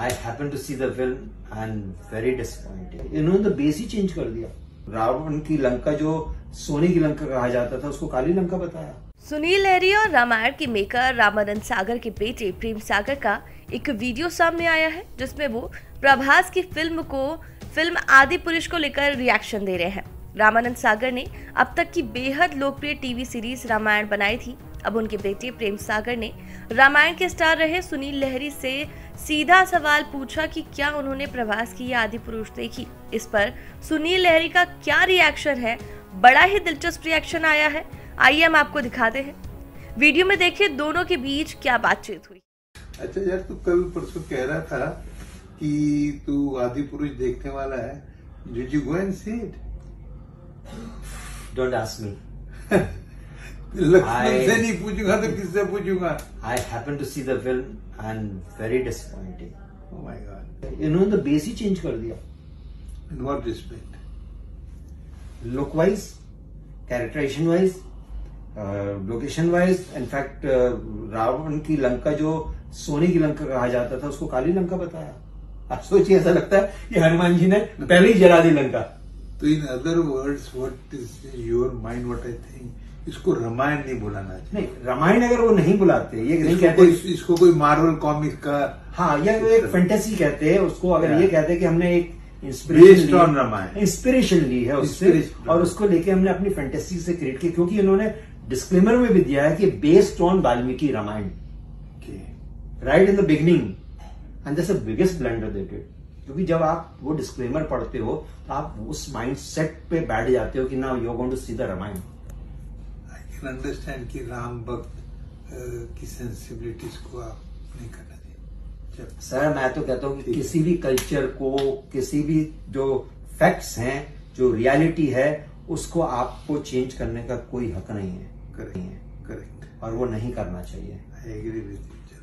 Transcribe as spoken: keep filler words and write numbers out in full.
I happened to see the film and very disappointed. इन्होंने तो base ही change कर दिया. रावण की लंका जो सोने की लंका कहा जाता था उसको काली लंका बताया. सुनील लहरी और रामायण के मेकर रामानंद सागर के बेटे प्रेम सागर का एक वीडियो सामने आया है जिसमें वो प्रभास की फिल्म को फिल्म आदि पुरुष को लेकर रिएक्शन दे रहे हैं. रामानंद सागर ने अब तक की बेहद लोकप्रिय टीवी सीरीज रामायण बनाई थी. अब उनके बेटे प्रेम सागर ने रामायण के स्टार रहे सुनील लहरी से सीधा सवाल पूछा कि क्या उन्होंने प्रभास की आदि पुरुष देखी. इस पर सुनील लहरी का क्या रिएक्शन है, बड़ा ही दिलचस्प रिएक्शन आया है. आइए हम आपको दिखाते हैं. वीडियो में देखिए दोनों के बीच क्या बातचीत हुई. अच्छा यार, तू कल परसों कह रहा था कि तू आदि पुरुष देखने वाला है. Did you go and see it? Don't ask me. Lakshman से नहीं पूछूंगा तो किससे पूछूंगा? I happened to see the film and very disappointed. Oh my God. इन्होंने तो बेस ही चेंज कर दिया. In what respect? Look wise, characterization wise, uh, location wise. In fact, uh, Ravan की लंका जो सोने की लंका कहा जाता था उसको काली लंका बताया. आप सोचिए, ऐसा लगता है कि हनुमान जी ने पहले ही जला दी लंका. तो in other words, what is your mind, what I think, इसको रामायण नहीं बुलाना चाहिए. नहीं, रामायण अगर वो नहीं बुलाते, ये नहीं कहते कोई, इसको कोई मार्वल कॉमिक का, हाँ, या एक फैंटेसी कहते हैं उसको. अगर ये कहते कि हमने एक इंस्पिरेशन रामायण इंस्पिरेशन ली है उससे और उसको लेके हमने अपनी फैंटेसी से क्रिएट की, क्योंकि इन्होंने डिस्क्लेमर में भी दिया है कि based on Valmiki Ramayan, right in the beginning. And that's the biggest blunder they did, क्योंकि जब आप वो डिस्क्लेमर पढ़ते हो तो आप उस माइंड सेट पे बैठ जाते हो कि ना, you are going to see the Ramayan. I can understand कि राम भक्त की सेंसिबिलिटीज को आप नहीं करना चाहिए. सर, मैं तो कहता हूँ कि किसी भी कल्चर को, किसी भी जो फैक्ट्स हैं, जो रियलिटी है, उसको आपको चेंज करने का कोई हक नहीं है. करेक्ट, और वो नहीं करना चाहिए. I agree with you.